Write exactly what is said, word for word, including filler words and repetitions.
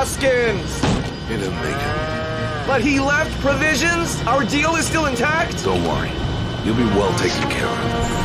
Hoskins! He didn't make it. But he left provisions? Our deal is still intact? Don't worry. You'll be well taken care of.